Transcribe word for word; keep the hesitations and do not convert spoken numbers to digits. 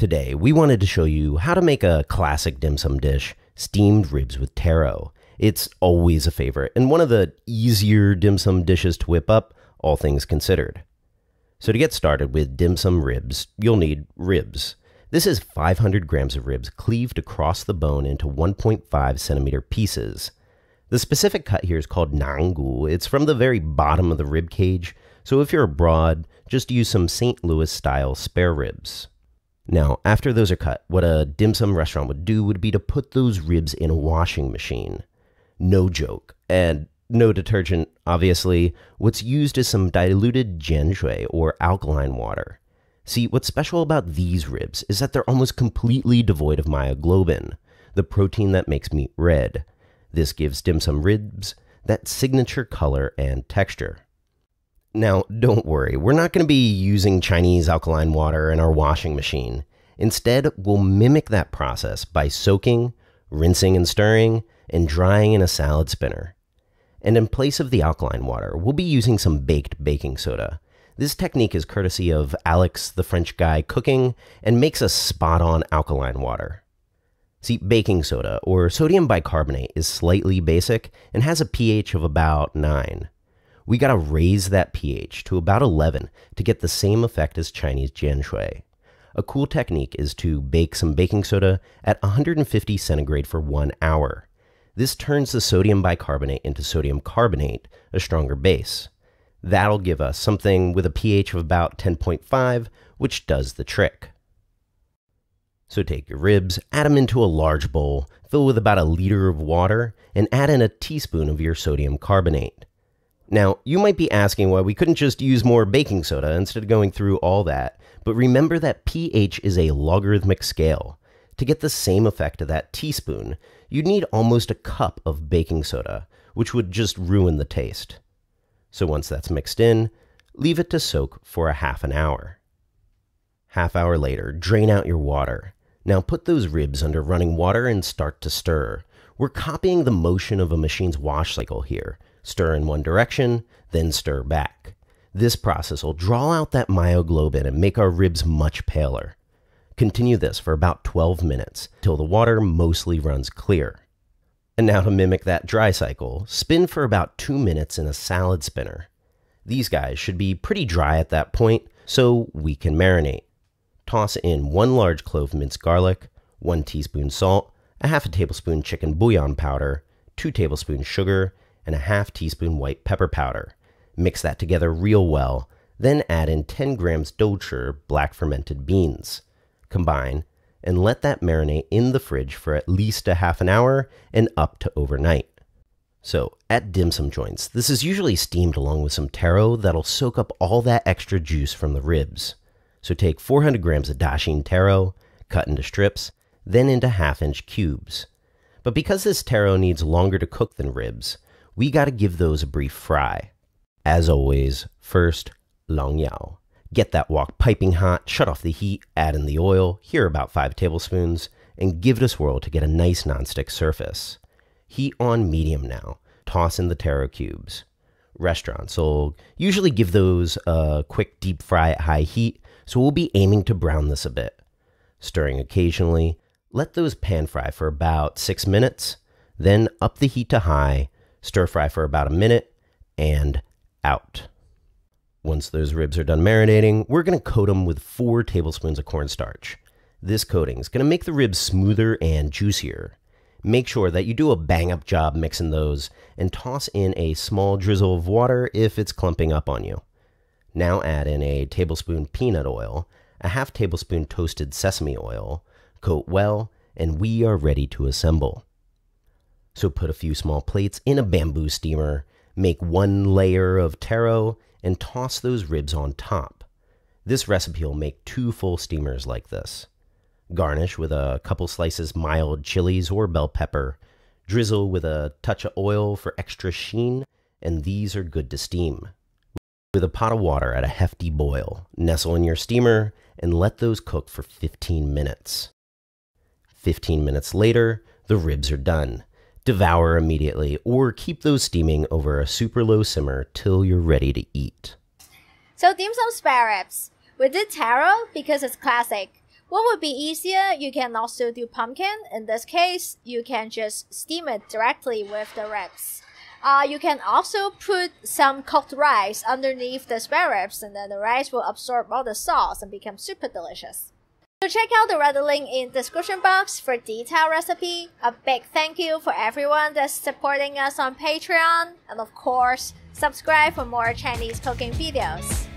Today, we wanted to show you how to make a classic dim sum dish, steamed ribs with taro. It's always a favorite, and one of the easier dim sum dishes to whip up, all things considered. So to get started with dim sum ribs, you'll need ribs. This is five hundred grams of ribs cleaved across the bone into one point five centimeter pieces. The specific cut here is called nanggu. It's from the very bottom of the rib cage, so if you're abroad, just use some Saint Louis-style spare ribs. Now, after those are cut, what a dim sum restaurant would do would be to put those ribs in a washing machine. No joke. And no detergent, obviously. What's used is some diluted jian shui, or alkaline water. See, what's special about these ribs is that they're almost completely devoid of myoglobin, the protein that makes meat red. This gives dim sum ribs that signature color and texture. Now, don't worry, we're not going to be using Chinese alkaline water in our washing machine. Instead, we'll mimic that process by soaking, rinsing and stirring, and drying in a salad spinner. And in place of the alkaline water, we'll be using some baked baking soda. This technique is courtesy of Alex the French Guy Cooking and makes a spot-on alkaline water. See, baking soda, or sodium bicarbonate, is slightly basic and has a pH of about nine. We gotta raise that pH to about eleven to get the same effect as Chinese jian shui. A cool technique is to bake some baking soda at one hundred fifty centigrade for one hour. This turns the sodium bicarbonate into sodium carbonate, a stronger base. That'll give us something with a pH of about ten point five, which does the trick. So take your ribs, add them into a large bowl, fill with about a liter of water, and add in a teaspoon of your sodium carbonate. Now, you might be asking why we couldn't just use more baking soda instead of going through all that, but remember that pH is a logarithmic scale. To get the same effect of that teaspoon, you'd need almost a cup of baking soda, which would just ruin the taste. So once that's mixed in, leave it to soak for a half an hour. Half hour later, drain out your water. Now put those ribs under running water and start to stir. We're copying the motion of a machine's wash cycle here. Stir in one direction, then stir back. This process will draw out that myoglobin and make our ribs much paler. Continue this for about twelve minutes, till the water mostly runs clear. And now to mimic that dry cycle, spin for about two minutes in a salad spinner. These guys should be pretty dry at that point, so we can marinate. Toss in one large clove minced garlic, one teaspoon salt, a half a tablespoon chicken bouillon powder, two tablespoons sugar, and a half teaspoon white pepper powder. Mix that together real well, then add in ten grams douchi, black fermented beans. Combine, and let that marinate in the fridge for at least a half an hour and up to overnight. So, at dim sum joints, this is usually steamed along with some taro that'll soak up all that extra juice from the ribs. So take four hundred grams of dashi taro, cut into strips, then into half-inch cubes. But because this taro needs longer to cook than ribs, we gotta give those a brief fry. As always, first, long yao. Get that wok piping hot, shut off the heat, add in the oil, here about five tablespoons, and give it a swirl to get a nice nonstick surface. Heat on medium now. Toss in the taro cubes. Restaurants will usually give those a quick deep fry at high heat, so we'll be aiming to brown this a bit. Stirring occasionally, let those pan fry for about six minutes, then up the heat to high, stir fry for about a minute, and out. Once those ribs are done marinating, we're going to coat them with four tablespoons of cornstarch. This coating is going to make the ribs smoother and juicier. Make sure that you do a bang-up job mixing those and toss in a small drizzle of water if it's clumping up on you. Now add in a tablespoon peanut oil, a half tablespoon toasted sesame oil, coat well, and we are ready to assemble. So put a few small plates in a bamboo steamer, make one layer of taro, and toss those ribs on top. This recipe will make two full steamers like this. Garnish with a couple slices mild chilies or bell pepper. Drizzle with a touch of oil for extra sheen, and these are good to steam. With a pot of water at a hefty boil, nestle in your steamer and let those cook for fifteen minutes. fifteen minutes later, the ribs are done. Devour immediately, or keep those steaming over a super low simmer till you're ready to eat. So dim sum spare ribs. We did taro because it's classic. What would be easier? You can also do pumpkin. In this case, you can just steam it directly with the ribs. Uh, you can also put some cooked rice underneath the spare ribs, and then the rice will absorb all the sauce and become super delicious. So check out the Reddit link in description box for detailed recipe. A big thank you for everyone that's supporting us on Patreon, and of course, subscribe for more Chinese cooking videos.